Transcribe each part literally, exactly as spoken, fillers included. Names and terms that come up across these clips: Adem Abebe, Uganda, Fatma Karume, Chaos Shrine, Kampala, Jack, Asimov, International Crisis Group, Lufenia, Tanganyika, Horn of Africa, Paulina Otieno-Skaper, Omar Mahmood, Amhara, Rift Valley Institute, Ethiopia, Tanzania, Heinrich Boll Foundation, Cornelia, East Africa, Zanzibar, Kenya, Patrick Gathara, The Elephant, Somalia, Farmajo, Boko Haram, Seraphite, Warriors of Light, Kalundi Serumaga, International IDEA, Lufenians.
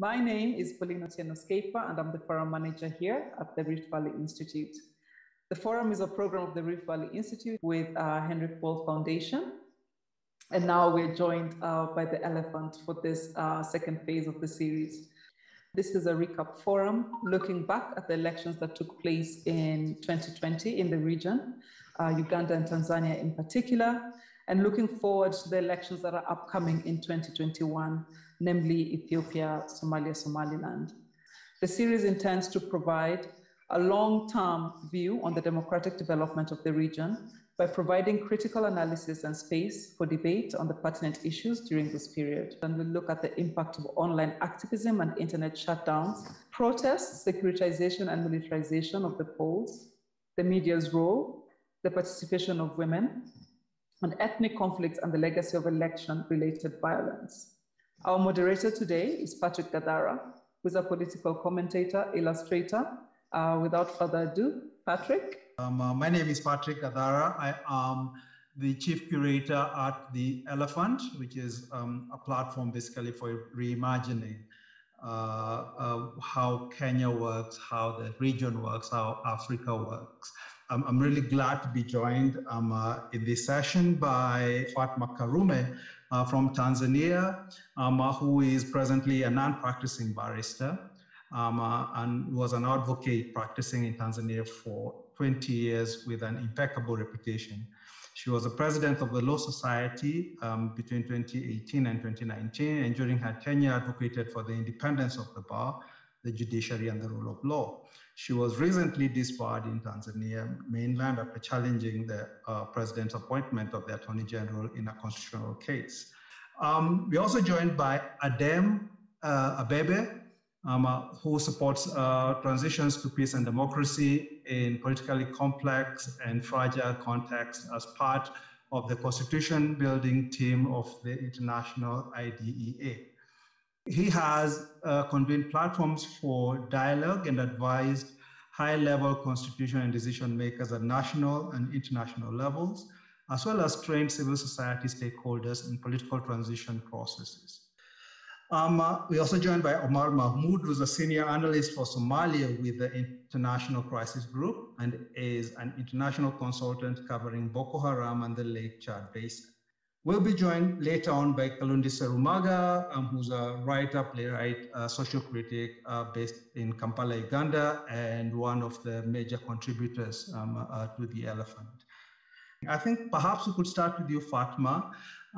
My name is Paulina Otieno-Skaper, and I'm the Forum Manager here at the Rift Valley Institute. The Forum is a program of the Rift Valley Institute with uh, Heinrich Boll Foundation. And now we're joined uh, by The Elephant for this uh, second phase of the series. This is a recap forum looking back at the elections that took place in twenty twenty in the region, uh, Uganda and Tanzania in particular, and looking forward to the elections that are upcoming in twenty twenty-one, namely Ethiopia, Somalia, Somaliland. The series intends to provide a long-term view on the democratic development of the region by providing critical analysis and space for debate on the pertinent issues during this period. And we look at the impact of online activism and internet shutdowns, protests, securitization and militarization of the polls, the media's role, the participation of women, and ethnic conflicts and the legacy of election-related violence. Our moderator today is Patrick Gathara, who is a political commentator, illustrator. Uh, without further ado, Patrick. Um, uh, my name is Patrick Gathara. I am the chief curator at The Elephant, which is um, a platform basically for reimagining uh, uh, how Kenya works, how the region works, how Africa works. Um, I'm really glad to be joined um, uh, in this session by Fatma Karume uh, from Tanzania, um, uh, who is presently a non-practicing barrister. Um, uh, and was an advocate practicing in Tanzania for twenty years with an impeccable reputation. She was the president of the Law Society um, between twenty eighteen and twenty nineteen, and during her tenure advocated for the independence of the bar, the judiciary, and the rule of law. She was recently disbarred in Tanzania mainland after challenging the uh, president's appointment of the Attorney General in a constitutional case. Um, we're also joined by Adem uh, Abebe, Um, uh, who supports uh, transitions to peace and democracy in politically complex and fragile contexts as part of the constitution building team of the International I D E A. He has uh, convened platforms for dialogue and advised high-level constitution and decision makers at national and international levels, as well as trained civil society stakeholders in political transition processes. Um, uh, we're also joined by Omar Mahmood, who's a senior analyst for Somalia with the International Crisis Group and is an international consultant covering Boko Haram and the Lake Chad Basin. We'll be joined later on by Kalundi Serumaga, um, who's a writer, playwright, uh, social critic uh, based in Kampala, Uganda, and one of the major contributors um, uh, to The Elephant. I think perhaps we could start with you, Fatma.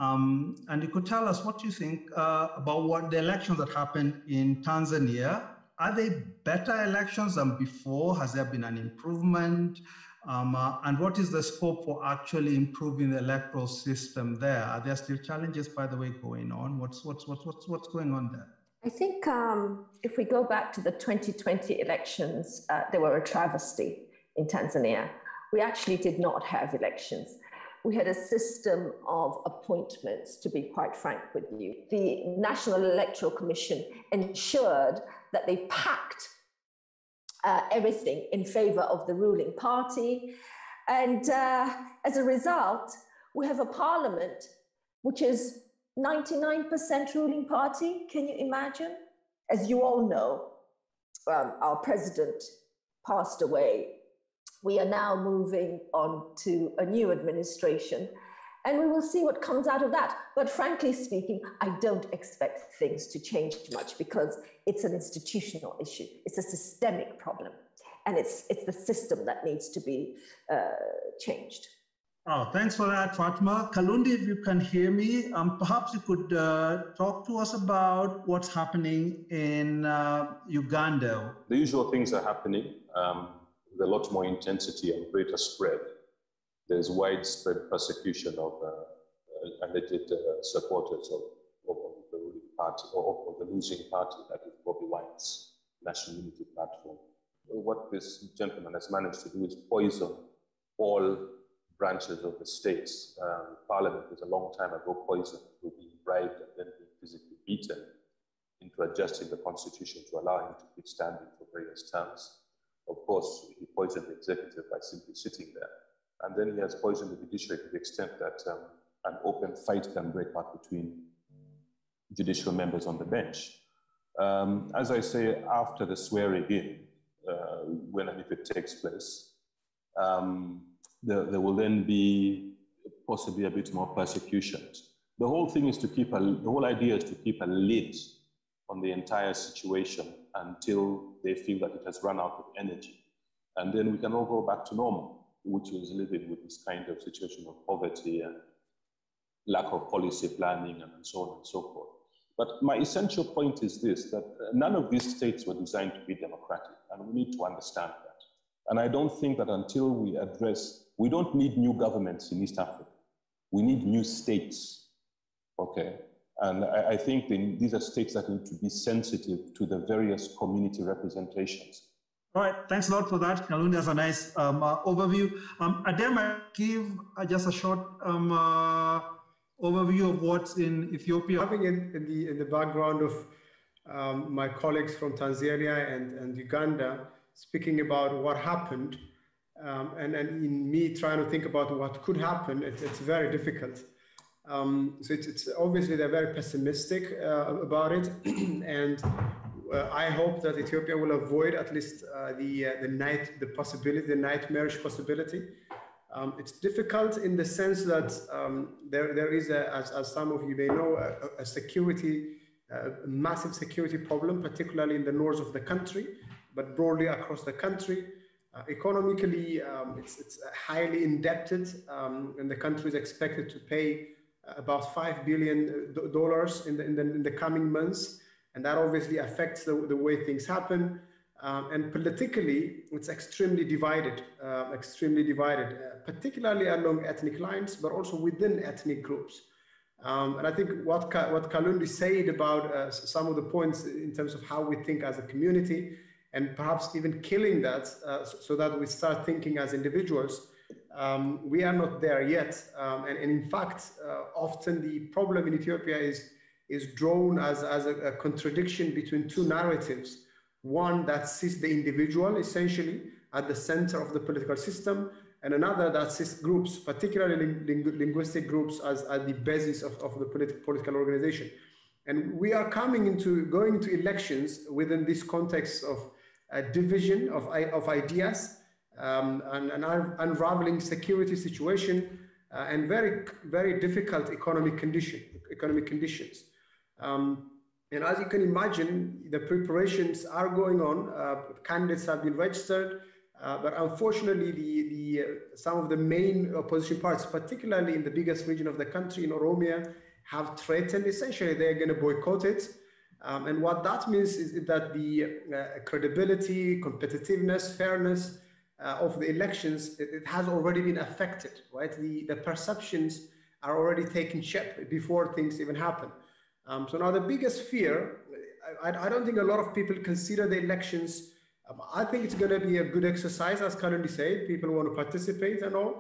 Um, and you could tell us what you think uh, about what the elections that happened in Tanzania. Are they better elections than before? Has there been an improvement? Um, uh, and what is the scope for actually improving the electoral system there? Are there still challenges, by the way, going on? What's, what's, what's, what's, what's going on there? I think um, if we go back to the twenty twenty elections, uh, they were a travesty in Tanzania. We actually did not have elections. We had a system of appointments, to be quite frank with you. The National Electoral Commission ensured that they packed uh, everything in favor of the ruling party. And uh, as a result, we have a parliament which is ninety-nine percent ruling party. Can you imagine? As you all know, um, our president passed away. We are now moving on to a new administration, and we will see what comes out of that. But frankly speaking, I don't expect things to change much because it's an institutional issue. It's a systemic problem, and it's, it's the system that needs to be uh, changed. Oh, thanks for that, Fatma. Kalundi, if you can hear me, um, perhaps you could uh, talk to us about what's happening in uh, Uganda. The usual things are happening. Um... With a lot more intensity and greater spread. There's widespread persecution of uh, alleged uh, supporters of, of, of the ruling party, or of, of the losing party, that is Bobi Wine's National Unity Platform. What this gentleman has managed to do is poison all branches of the states. Um, Parliament was a long time ago poisoned through being bribed and then being physically beaten into adjusting the constitution to allow him to keep standing for various terms. Of course, he poisoned the executive by simply sitting there. And then he has poisoned the judiciary to the extent that um, an open fight can break out between judicial members on the bench. Um, as I say, after the swearing-in, uh, when and if it takes place, um, there, there will then be possibly a bit more persecutions. The whole thing is to keep, a, the whole idea is to keep a lid on the entire situation until they feel that it has run out of energy. And then we can all go back to normal, which is living with this kind of situation of poverty and lack of policy planning and so on and so forth. But my essential point is this, that none of these states were designed to be democratic, and we need to understand that. And I don't think that until we address, we don't need new governments in East Africa. We need new states, okay? And I, I think they, these are states that need to be sensitive to the various community representations. All right, thanks a lot for that, Kalundi. That's a nice um, uh, overview. Um, Adem, I give uh, just a short um, uh, overview of what's in Ethiopia. Having in, in the in the background of um, my colleagues from Tanzania and, and Uganda speaking about what happened, um, and, and in me trying to think about what could happen, it, it's very difficult. Um, so it's, it's obviously they're very pessimistic uh, about it, and uh, I hope that Ethiopia will avoid at least uh, the uh, the night the possibility the nightmarish possibility. Um, it's difficult in the sense that um, there there is a, as as some of you may know, a, a security a massive security problem, particularly in the north of the country, but broadly across the country. Uh, economically, um, it's it's highly indebted, um, and the country is expected to pay about five billion dollars in the, in the in the coming months, and that obviously affects the, the way things happen. Um, and politically, it's extremely divided, uh, extremely divided, uh, particularly along ethnic lines, but also within ethnic groups. Um, and I think what Ka what Kalundi said about uh, some of the points in terms of how we think as a community, and perhaps even killing that, uh, so that we start thinking as individuals. Um, we are not there yet, um, and, and in fact, uh, often the problem in Ethiopia is is drawn as as a, a contradiction between two narratives. One that sees the individual essentially at the center of the political system, and another that sees groups, particularly ling linguistic groups, as at the basis of, of the polit political organization. And we are coming into going into elections within this context of a division of of ideas. Um, an, an unraveling security situation, uh, and very, very difficult economic condition, economic conditions. Um, and as you can imagine, the preparations are going on. Uh, candidates have been registered, uh, but unfortunately, the, the, uh, some of the main opposition parties, particularly in the biggest region of the country, in Oromia, have threatened essentially they're going to boycott it. Um, and what that means is that the uh, credibility, competitiveness, fairness, Uh, of the elections, it, it has already been affected, right? The, the perceptions are already taking shape before things even happen. Um, so now the biggest fear, I, I don't think a lot of people consider the elections. Um, I think it's going to be a good exercise, as Kalundi said, people want to participate and all,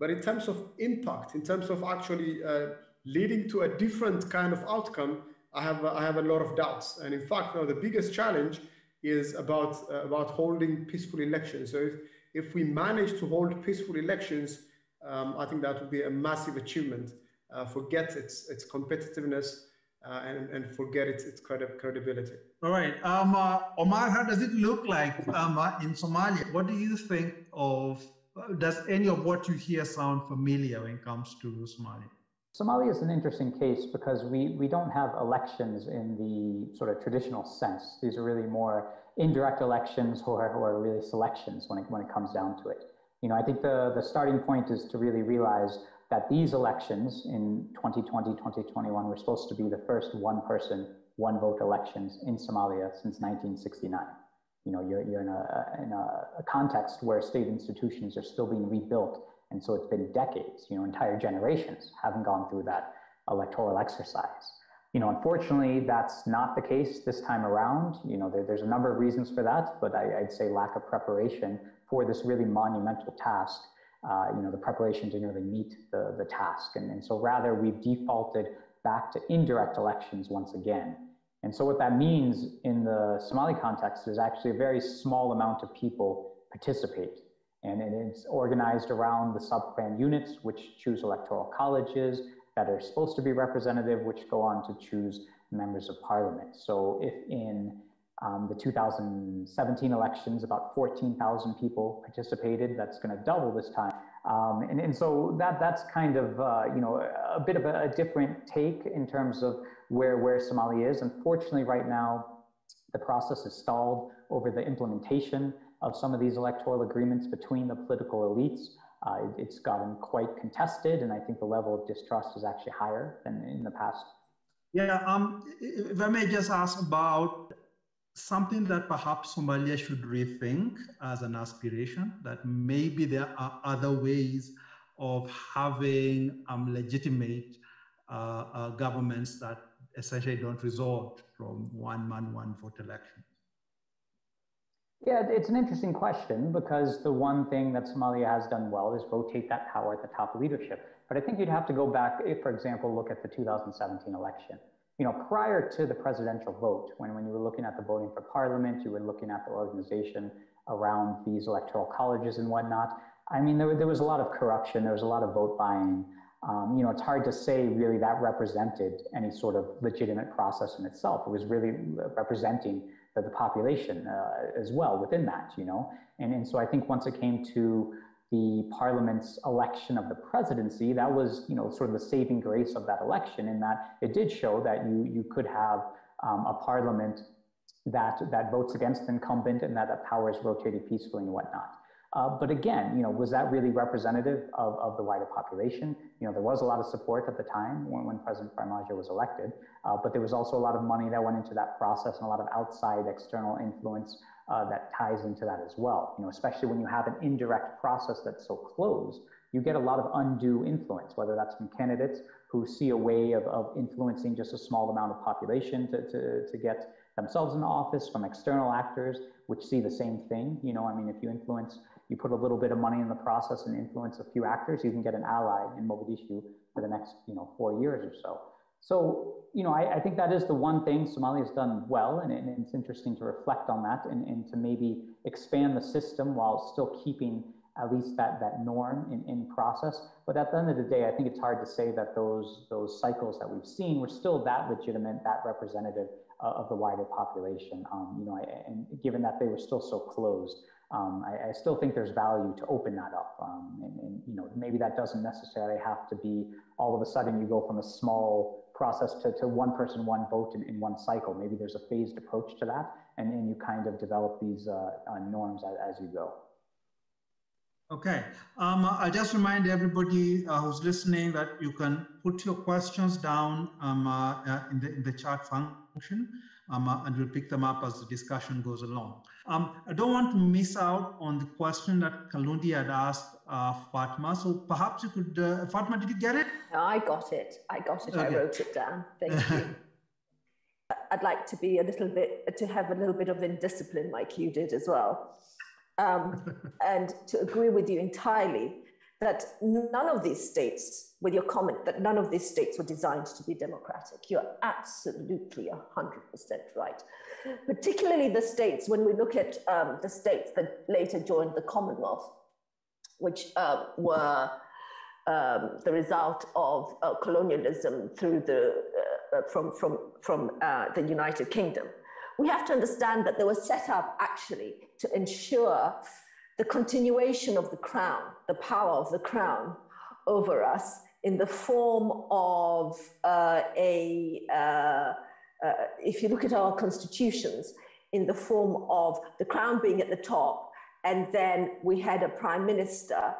but in terms of impact, in terms of actually uh, leading to a different kind of outcome, I have, I have a lot of doubts. And in fact, now the biggest challenge is about, uh, about holding peaceful elections. So if, If we manage to hold peaceful elections, um, I think that would be a massive achievement. Uh, forget its its competitiveness uh, and, and forget its, its credi credibility. All right. Um, uh, Omar, how does it look like um, uh, in Somalia? What do you think of, does any of what you hear sound familiar when it comes to Somalia? Somalia is an interesting case because we, we don't have elections in the sort of traditional sense. These are really more indirect elections or, or really selections when it, when it comes down to it. You know, I think the, the starting point is to really realize that these elections in twenty twenty, twenty twenty-one were supposed to be the first one person, one vote elections in Somalia since nineteen sixty-nine. You know, you're, you're in, a, in a context where state institutions are still being rebuilt. And so it's been decades, you know, entire generations haven't gone through that electoral exercise. You know, unfortunately, that's not the case this time around. You know, there, there's a number of reasons for that, but I, I'd say lack of preparation for this really monumental task. Uh, you know, the preparation didn't really meet the, the task. And, and so rather we've defaulted back to indirect elections once again. And so what that means in the Somali context is actually a very small amount of people participate. And, and it's organized around the sub-clan units, which choose electoral colleges that are supposed to be representative, which go on to choose members of parliament. So if in um, the two thousand seventeen elections, about fourteen thousand people participated, that's going to double this time. Um, and, and so that that's kind of, uh, you know, a bit of a, a different take in terms of where, where Somalia is. Unfortunately, right now, the process is stalled over the implementation of some of these electoral agreements between the political elites. Uh, it, it's gotten quite contested, and I think the level of distrust is actually higher than in the past. Yeah, um, if I may just ask about something that perhaps Somalia should rethink as an aspiration, that maybe there are other ways of having um, legitimate uh, uh, governments that essentially don't result from one man, one vote election. Yeah, it's an interesting question, because the one thing that Somalia has done well is rotate that power at the top leadership. But I think you'd have to go back, if, for example, look at the two thousand seventeen election. You know, prior to the presidential vote, when, when you were looking at the voting for parliament, you were looking at the organization around these electoral colleges and whatnot. I mean, there, there was a lot of corruption. There was a lot of vote buying. Um, you know, it's hard to say really that represented any sort of legitimate process in itself. It was really representing the, the population uh, as well within that, you know. And, and so I think once it came to the parliament's election of the presidency, that was, you know, sort of the saving grace of that election, in that it did show that you, you could have um, a parliament that, that votes against the incumbent and that that power is rotated peacefully and whatnot. Uh, but again, you know, was that really representative of, of the wider population? You know, there was a lot of support at the time when, when President Farmajo was elected, uh, but there was also a lot of money that went into that process and a lot of outside external influence uh, that ties into that as well. You know, especially when you have an indirect process that's so closed, you get a lot of undue influence, whether that's from candidates who see a way of, of influencing just a small amount of population to, to, to get themselves in office, from external actors, which see the same thing. You know, I mean, if you influence, you put a little bit of money in the process and influence a few actors, you can get an ally in Mogadishu for the next, you know, four years or so. So, you know, I, I think that is the one thing Somalia's done well, and, and it's interesting to reflect on that and, and to maybe expand the system while still keeping at least that, that norm in, in process. But at the end of the day, I think it's hard to say that those, those cycles that we've seen were still that legitimate, that representative uh, of the wider population, um, you know, I, and given that they were still so closed. Um, I, I still think there's value to open that up, um, and, and you know, maybe that doesn't necessarily have to be all of a sudden you go from a small process to, to one person, one vote in, in one cycle. Maybe there's a phased approach to that, and, and you kind of develop these uh, uh, norms as, as you go. Okay, um, I just remind everybody uh, who's listening that you can put your questions down um, uh, uh, in, the, in the chat function. Um, and we'll pick them up as the discussion goes along. Um, I don't want to miss out on the question that Kalundi had asked uh, Fatma, so perhaps you could, uh, Fatma, did you get it? No, I got it, I got it, okay. I wrote it down, thank you. I'd like to be a little bit, to have a little bit of indiscipline like you did as well, um, and to agree with you entirely that none of these states, with your comment that none of these states were designed to be democratic. You're absolutely one hundred percent right. Particularly the states, when we look at um, the states that later joined the Commonwealth, which uh, were um, the result of uh, colonialism through the, uh, from, from, from uh, the United Kingdom. We have to understand that they were set up actually to ensure the continuation of the crown, the power of the crown over us, in the form of uh, a, uh, uh, if you look at our constitutions, in the form of the crown being at the top, and then we had a prime minister,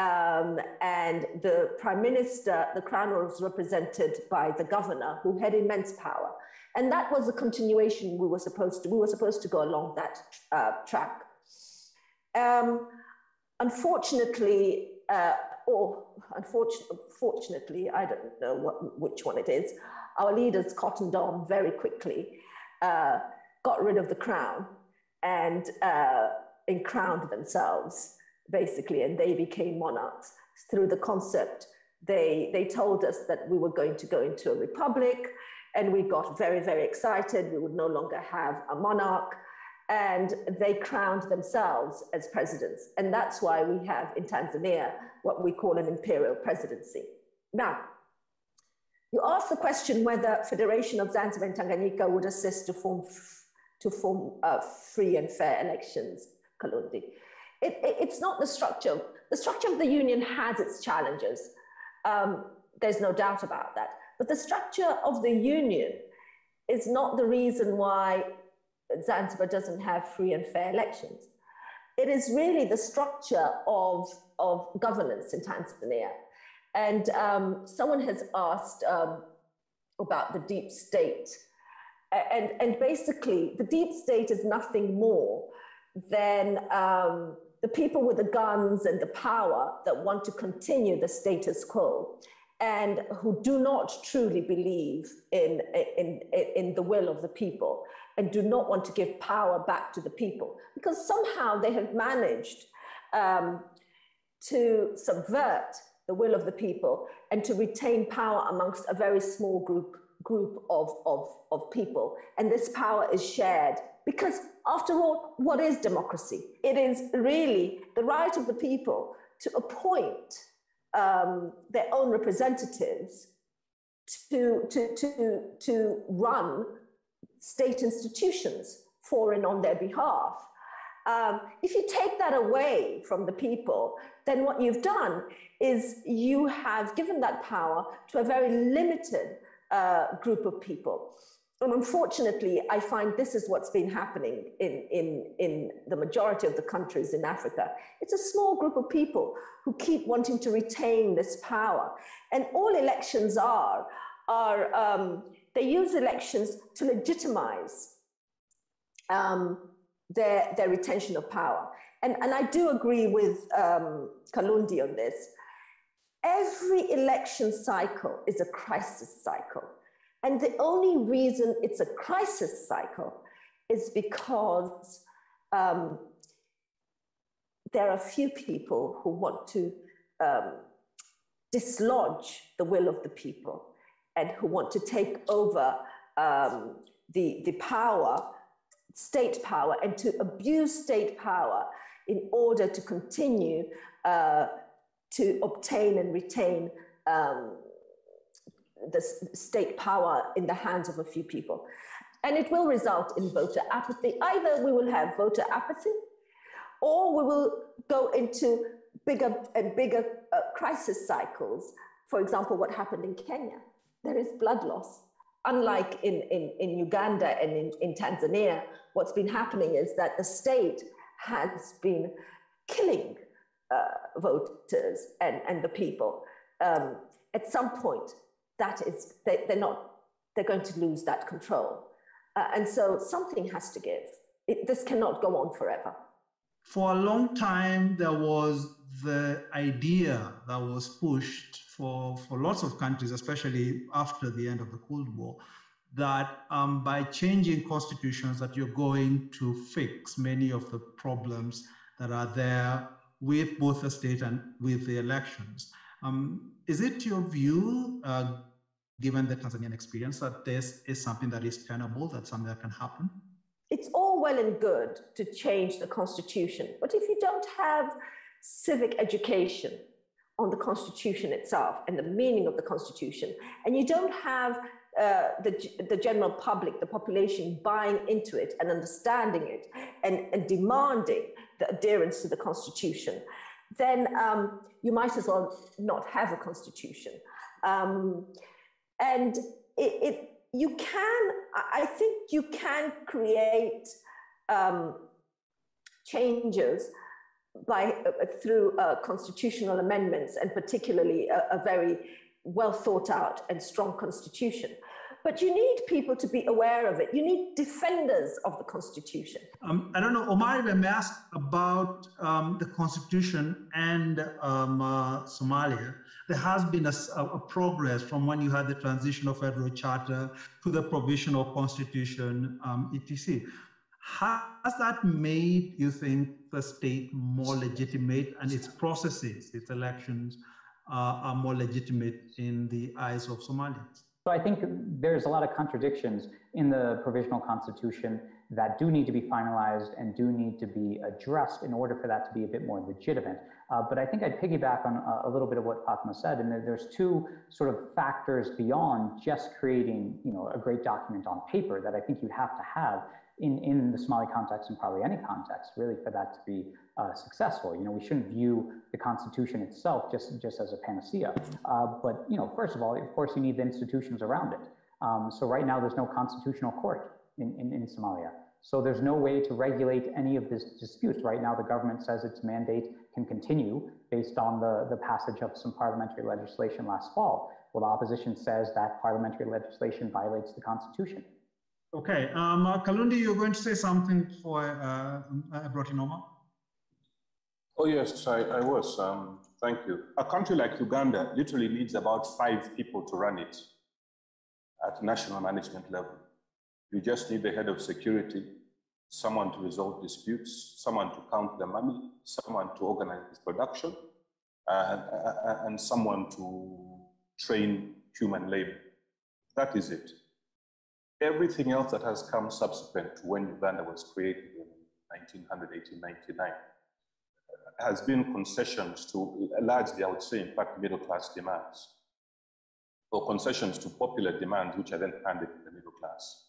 um, and the prime minister, the crown was represented by the governor, who had immense power. And that was the continuation we were supposed to, we were supposed to go along that uh, track. Um, unfortunately, uh, or unfortunately, fortunately, I don't know what, which one it is, our leaders cottoned on very quickly, uh, got rid of the crown and, uh, and crowned themselves, basically, and they became monarchs through the concept. They, they told us that we were going to go into a republic, and we got very, very excited. We would no longer have a monarch. And they crowned themselves as presidents. And that's why we have in Tanzania what we call an imperial presidency. Now, You asked the question whether Federation of Zanzibar and Tanganyika would assist to form, to form uh, free and fair elections, Kalundi. It, it, it's not the structure. The structure of the union has its challenges. Um, there's no doubt about that. But the structure of the union is not the reason why Zanzibar doesn't have free and fair elections. It is really the structure of, of governance in Tanzania. And um, someone has asked um, about the deep state. And, and basically, the deep state is nothing more than um, the people with the guns and the power that want to continue the status quo and who do not truly believe in, in, in the will of the people and do not want to give power back to the people. Because somehow they have managed um, to subvert the will of the people and to retain power amongst a very small group, group of, of, of people. And this power is shared because, after all, what is democracy? It is really the right of the people to appoint um, their own representatives to, to, to, to run state institutions for and on their behalf. Um, if you take that away from the people, then what you've done is you have given that power to a very limited uh, group of people. And unfortunately, I find this is what's been happening in, in, in the majority of the countries in Africa. It's a small group of people who keep wanting to retain this power. And all elections are, are um, they use elections to legitimize um, their, their retention of power. And, and I do agree with um, Kalundi on this. Every election cycle is a crisis cycle. And the only reason it's a crisis cycle is because um, there are few people who want to um, dislodge the will of the people and who want to take over um, the, the power, state power, and to abuse state power in order to continue uh, to obtain and retain um, the state power in the hands of a few people. And it will result in voter apathy. Either we will have voter apathy or we will go into bigger and bigger uh, crisis cycles. For example, what happened in Kenya. There is blood loss. Unlike in, in, in Uganda and in, in Tanzania, what's been happening is that the state has been killing uh, voters and, and the people. Um, at some point, that is, they, they're not, they're going to lose that control. Uh, and so something has to give. It, this cannot go on forever. For a long time, there was the idea that was pushed for, for lots of countries, especially after the end of the Cold War, that um, by changing constitutions that you're going to fix many of the problems that are there with both the state and with the elections. Um, is it your view, uh, given the Tanzanian experience, that this is something that is tenable, that's something that can happen? It's all well and good to change the constitution, but if you don't have civic education on the constitution itself and the meaning of the constitution, and you don't have uh, the, the general public, the population buying into it and understanding it and, and demanding the adherence to the constitution, then um, you might as well not have a constitution. Um, and it, it, you can, I think you can create um, changes by, uh, through uh, constitutional amendments, and particularly a, a very well thought out and strong constitution. But you need people to be aware of it. You need defenders of the Constitution. Um, I don't know, Omar, I'm asked about um, the Constitution and um, uh, Somalia. There has been a, a progress from when you had the transition of federal charter to the provisional constitution, um, et cetera. Has that made, you think, the state more legitimate, and its processes, its elections, uh, are more legitimate in the eyes of Somalians? So I think there's a lot of contradictions in the provisional constitution that do need to be finalized and do need to be addressed in order for that to be a bit more legitimate. Uh, but I think I'd piggyback on a, a little bit of what Fatma said, and there's two sort of factors beyond just creating, you know, a great document on paper that I think you have to have in, in the Somali context and probably any context really for that to be uh, successful. You know, we shouldn't view the Constitution itself just, just as a panacea. Uh, but, you know, first of all, of course, you need the institutions around it. Um, so right now there's no constitutional court in, in, in Somalia. So there's no way to regulate any of this dispute. Right now, the government says its mandate can continue based on the, the passage of some parliamentary legislation last fall. Well, the opposition says that parliamentary legislation violates the Constitution. Okay, um, uh, Kalundi, you're going to say something before uh, I brought in Omar? Oh yes, I, I was, um, thank you. A country like Uganda literally needs about five people to run it at national management level. You just need the head of security, someone to resolve disputes, someone to count the money, someone to organize production, uh, and someone to train human labor. That is it. Everything else that has come subsequent to when Uganda was created in nineteen hundred, eighteen ninety-nine has been concessions to, largely I would say, in fact, middle-class demands, or concessions to popular demands, which are then handed to the middle class.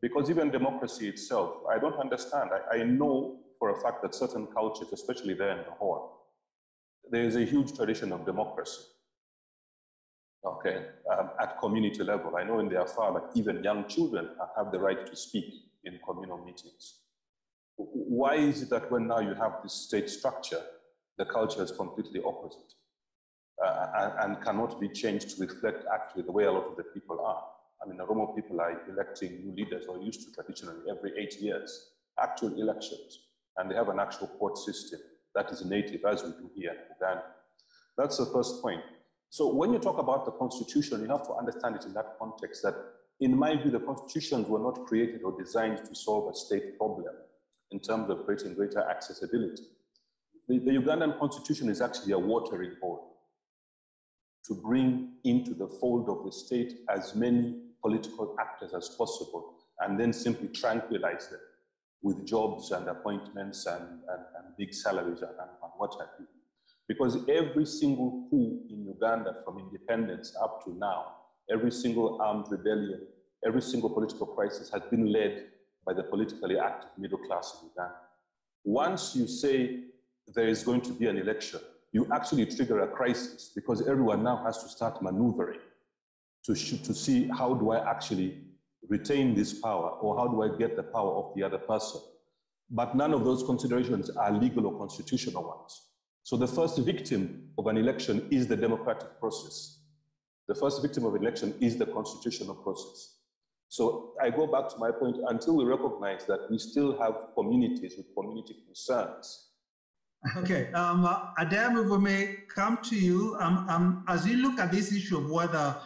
Because even democracy itself, I don't understand. I, I know for a fact that certain cultures, especially there in the Horn, there is a huge tradition of democracy, okay, um, at community level. I know in the Afar that even young children have the right to speak in communal meetings. Why is it that when now you have this state structure, the culture is completely opposite uh, and, and cannot be changed to reflect actually the way a lot of the people are? I mean, the Oromo people are electing new leaders, or used to traditionally every eight years, actual elections. And they have an actual court system that is native, as we do here in Uganda. That's the first point. So when you talk about the Constitution, you have to understand it in that context, that in my view, the constitutions were not created or designed to solve a state problem in terms of creating greater accessibility. The, the Ugandan Constitution is actually a watering hole to bring into the fold of the state as many political actors as possible, and then simply tranquilize them with jobs and appointments and, and, and big salaries and, and what have you. Because every single coup in Uganda from independence up to now, every single armed rebellion, every single political crisis has been led by the politically active middle class in Uganda. Once you say there is going to be an election, you actually trigger a crisis, because everyone now has to start maneuvering to, to see how do I actually retain this power, or how do I get the power of the other person. But none of those considerations are legal or constitutional ones. So the first victim of an election is the democratic process. The first victim of an election is the constitutional process. So I go back to my point, until we recognize that we still have communities with community concerns. Okay, um, Adem, we may come to you. Um, um, as you look at this issue of whether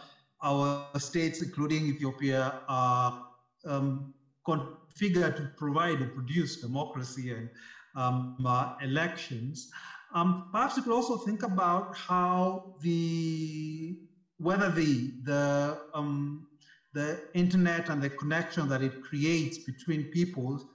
our states, including Ethiopia, are um, configured to provide and produce democracy and um, uh, elections, um, perhaps you could also think about how the whether the the um, the internet and the connection that it creates between peoples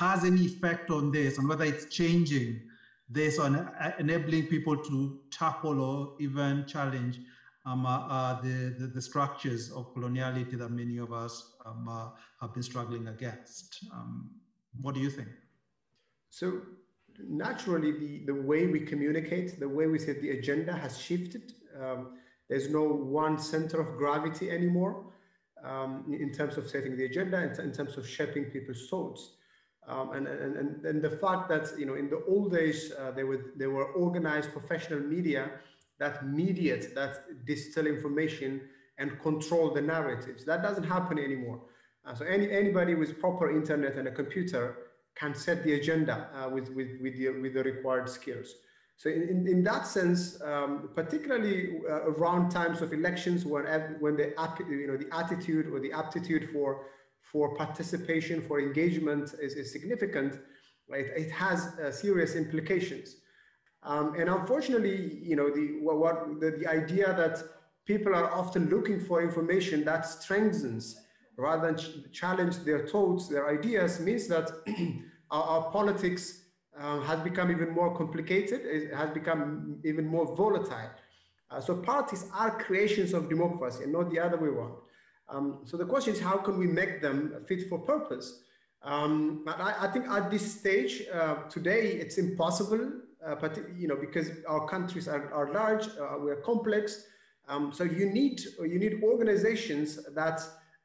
has any effect on this, and whether it's changing this on uh, enabling people to tackle or even challenge um, uh, uh, the, the, the structures of coloniality that many of us um, uh, have been struggling against. Um, what do you think? So naturally, the, the way we communicate, the way we set the agenda has shifted. Um, there's no one center of gravity anymore um, in terms of setting the agenda, in, in terms of shaping people's thoughts. Um, and, and, and the fact that, you know, in the old days, uh, there were, there were organized professional media that mediate, that distill information and control the narratives. That doesn't happen anymore. Uh, so any, anybody with proper internet and a computer can set the agenda uh, with, with, with, the, with the required skills. So in, in that sense, um, particularly uh, around times of elections, when, when the, you know, the attitude or the aptitude for for participation, for engagement is, is significant, right? It has uh, serious implications. Um, and unfortunately, you know, the, what, what, the, the idea that people are often looking for information that strengthens rather than challenge their thoughts, their ideas, means that our, our politics uh, has become even more complicated, it has become even more volatile. Uh, so parties are creations of democracy and not the other way around. Um, so the question is, how can we make them fit for purpose? Um, I, I think at this stage, uh, today, it's impossible, uh, but, you know, because our countries are, are large, uh, we're complex. Um, so you need, you need organizations that,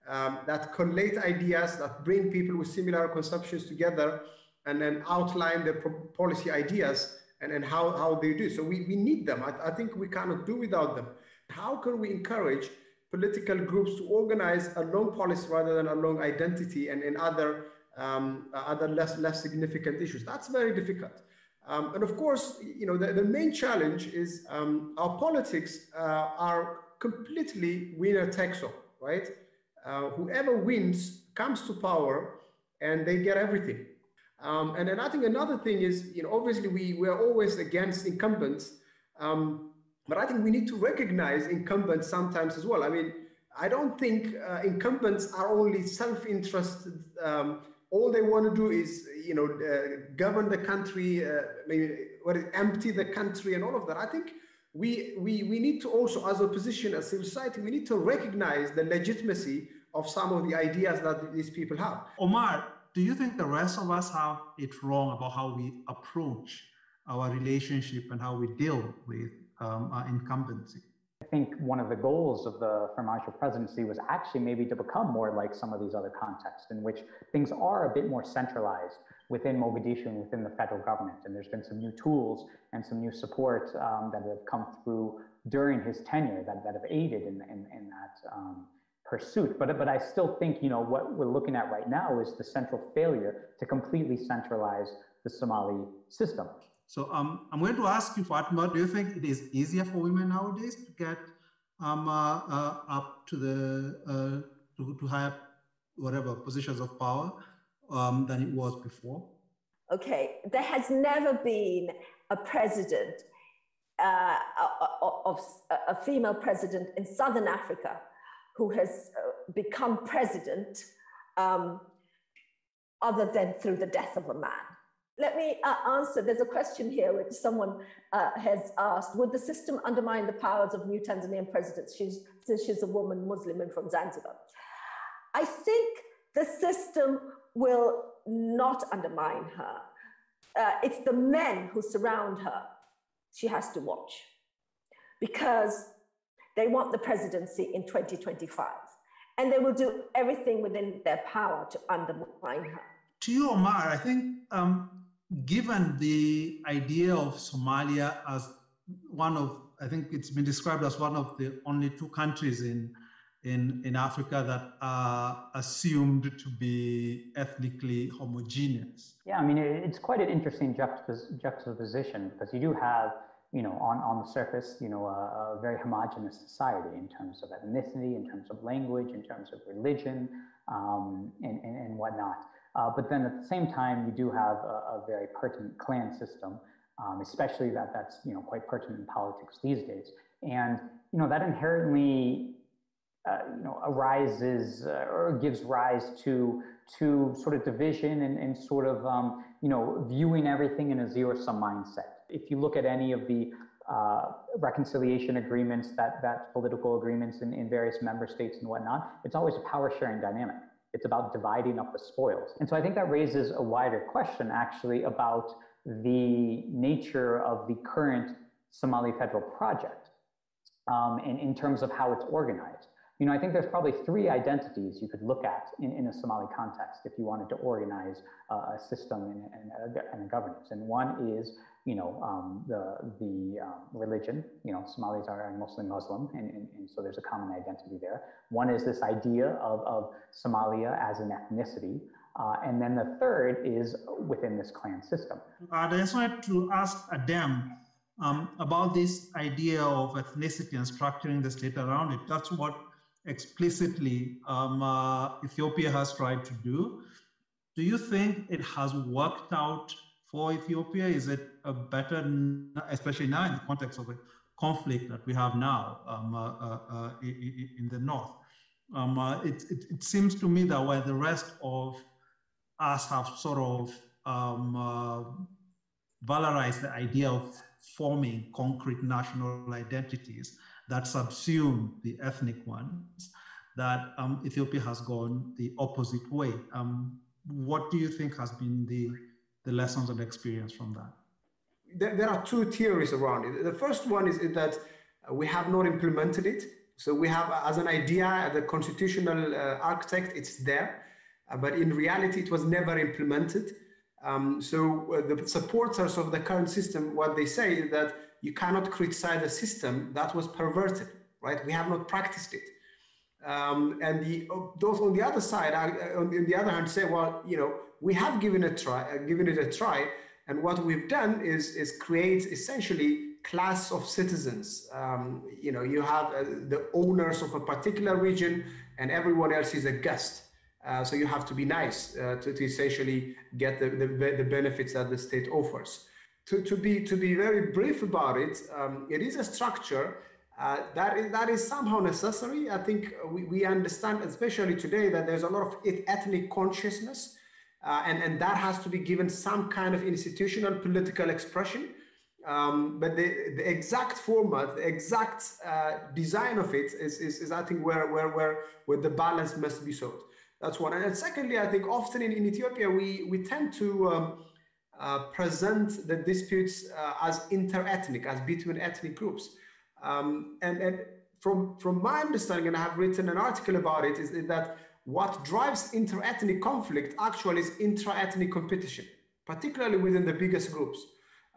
um, that collate ideas, that bring people with similar conceptions together, and then outline their policy ideas and, and how, how they do. So we, we need them. I, I think we cannot do without them. How can we encourage political groups to organize along policy rather than along identity and, and other, um, other less, less significant issues? That's very difficult. Um, and of course, you know, the, the main challenge is um, our politics uh, are completely winner-takes-all, right? Uh, whoever wins comes to power and they get everything. Um, and then I think another thing is, you know, obviously we, we are always against incumbents, um, but I think we need to recognize incumbents sometimes as well. I mean, I don't think uh, incumbents are only self-interested. Um, All they want to do is, you know, uh, govern the country, uh, maybe what is, empty the country, and all of that. I think we we we need to also, as opposition, as civil society, we need to recognize the legitimacy of some of the ideas that these people have. Omar, do you think the rest of us have it wrong about how we approach our relationship and how we deal with um, our incumbency? I think one of the goals of the Farmajo presidency was actually maybe to become more like some of these other contexts in which things are a bit more centralized within Mogadishu and within the federal government. And there's been some new tools and some new support um, that have come through during his tenure that, that have aided in, in, in that um, pursuit. But, but I still think, you know, what we're looking at right now is the central failure to completely centralize the Somali system. So um, I'm going to ask you, Fatma, do you think it is easier for women nowadays to get um, uh, uh, up to the uh, to, to higher whatever positions of power um, than it was before? Okay, there has never been a president, uh, of, of a female president in Southern Africa, who has become president um, other than through the death of a man. Let me uh, answer. There's a question here which someone uh, has asked. Would the system undermine the powers of new Tanzanian presidents? She's, she's a woman, Muslim, and from Zanzibar. I think the system will not undermine her. Uh, it's the men who surround her she has to watch, because they want the presidency in twenty twenty-five, and they will do everything within their power to undermine her. To you, Omar, I think um, given the idea of Somalia as one of, I think it's been described as one of the only two countries in, in, in Africa that are assumed to be ethnically homogeneous. Yeah, I mean, it's quite an interesting juxtapos juxtaposition because you do have, you know, on, on the surface, you know, a, a very homogeneous society in terms of ethnicity, in terms of language, in terms of religion, um, and, and, and whatnot. Uh, but then at the same time, you do have a, a very pertinent clan system, um, especially that that's, you know, quite pertinent in politics these days. And, you know, that inherently, uh, you know, arises uh, or gives rise to, to sort of division and, and sort of, um, you know, viewing everything in a zero-sum mindset. If you look at any of the uh, reconciliation agreements, that, that political agreements in, in various member states and whatnot, it's always a power-sharing dynamic. It's about dividing up the spoils. And so I think that raises a wider question, actually, about the nature of the current Somali federal project um, and in terms of how it's organized. You know, I think there's probably three identities you could look at in, in a Somali context if you wanted to organize uh, a system and, and, and a governance. And one is, you know, um, the, the um, religion. You know, Somalis are mostly Muslim, and, and, and so there's a common identity there. One is this idea of, of Somalia as an ethnicity. Uh, and then the third is within this clan system. I just wanted to ask Adem um, about this idea of ethnicity and structuring the state around it. That's what explicitly um, uh, Ethiopia has tried to do. Do you think it has worked out for Ethiopia? Is it a better, especially now in the context of a conflict that we have now um, uh, uh, uh, in the north? Um, uh, it, it, it seems to me that while the rest of us have sort of um, uh, valorized the idea of forming concrete national identities that subsume the ethnic ones, that um, Ethiopia has gone the opposite way. Um, what do you think has been the, the lessons and experience from that? There, there are two theories around it. The first one is that we have not implemented it. So we have, as an idea, the constitutional uh, architect, it's there, uh, but in reality, it was never implemented. Um, so uh, the supporters of the current system, what they say is that you cannot criticize a system that was perverted, right? We have not practiced it. Um, and the, those on the other side, uh, on the other hand, say, well, you know, we have given a try, uh, given it a try, and what we've done is is create essentially class of citizens. Um, you know, you have uh, the owners of a particular region, and everyone else is a guest. Uh, so you have to be nice uh, to, to essentially get the, the the benefits that the state offers. To to be to be very brief about it, um, it is a structure. Uh, that, is, that is somehow necessary. I think we, we understand, especially today, that there's a lot of ethnic consciousness, uh, and, and that has to be given some kind of institutional political expression. Um, but the, the exact format, the exact uh, design of it is, is, is I think, where, where, where, where the balance must be sought. That's one. And secondly, I think often in, in Ethiopia, we, we tend to um, uh, present the disputes uh, as inter-ethnic, as between ethnic groups. Um, and, and from, from my understanding, and I have written an article about it, is that what drives inter-ethnic conflict actually is intra-ethnic competition, particularly within the biggest groups.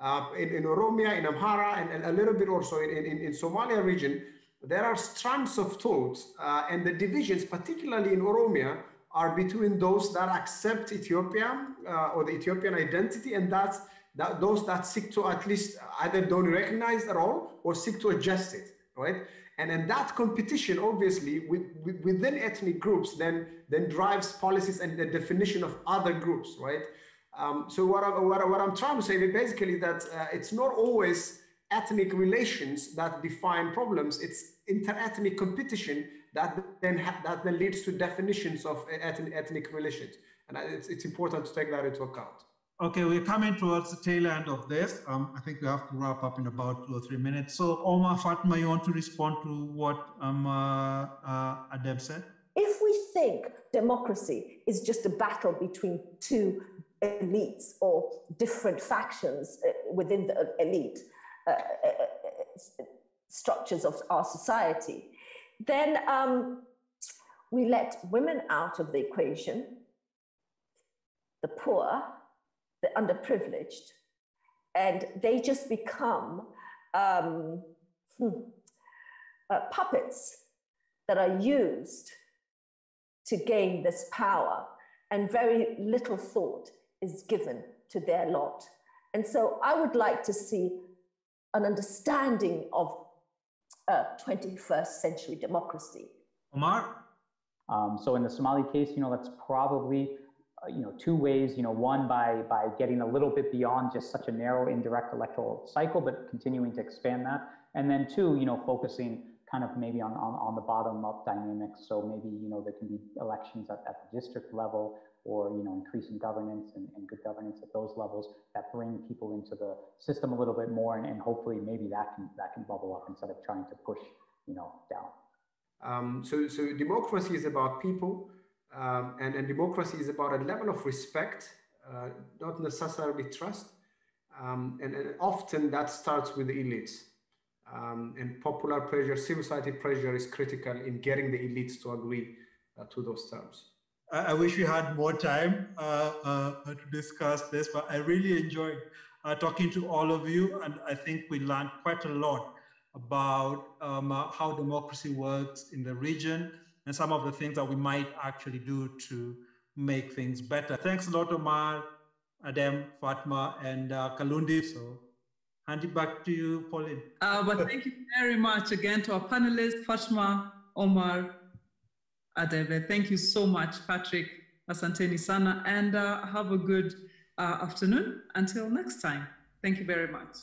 Uh, in, in Oromia, in Amhara, and, and a little bit also in, in, in Somalia region, there are strands of thought, uh, and the divisions, particularly in Oromia, are between those that accept Ethiopia uh, or the Ethiopian identity, and that's That those that seek to at least either don't recognize at all or seek to adjust it, right? And then that competition, obviously, with, with, within ethnic groups, then then drives policies and the definition of other groups, right? Um, so what, I, what, I, what I'm trying to say is basically that uh, it's not always ethnic relations that define problems; it's inter-ethnic competition that then ha that then leads to definitions of ethnic ethnic relations, and it's, it's important to take that into account. Okay, we're coming towards the tail end of this. Um, I think we have to wrap up in about two or three minutes. So, Omar, Fatma, you want to respond to what um, uh, uh, Adem said? If we think democracy is just a battle between two elites or different factions within the elite uh, structures of our society, then um, we let women out of the equation, the poor, the underprivileged, and they just become um, hmm, uh, puppets that are used to gain this power, and very little thought is given to their lot. And so I would like to see an understanding of uh, twenty-first century democracy. Omar? Um, so in the Somali case, you know, that's probably you know, two ways, you know, one by, by getting a little bit beyond just such a narrow indirect electoral cycle, but continuing to expand that. And then two, you know, focusing kind of maybe on, on, on the bottom up dynamics. So maybe, you know, there can be elections at, at the district level, or, you know, increasing governance and, and good governance at those levels that bring people into the system a little bit more. And, and hopefully maybe that can, that can bubble up instead of trying to push, you know, down. Um, so, so democracy is about people. Um, and, and democracy is about a level of respect, uh, not necessarily trust. Um, and, and often that starts with the elites. Um, and popular pressure, civil society pressure is critical in getting the elites to agree uh, to those terms. I, I wish we had more time uh, uh, to discuss this, but I really enjoyed uh, talking to all of you. And I think we learned quite a lot about um, uh, how democracy works in the region, and some of the things that we might actually do to make things better. Thanks a lot, Omar, Adem, Fatma, and uh, Kalundi. So hand it back to you, Pauline. Uh, but thank you very much again to our panelists, Fatma, Omar, Adebe. Thank you so much, Patrick. Asanteni sana. And uh, have a good uh, afternoon. Until next time. Thank you very much.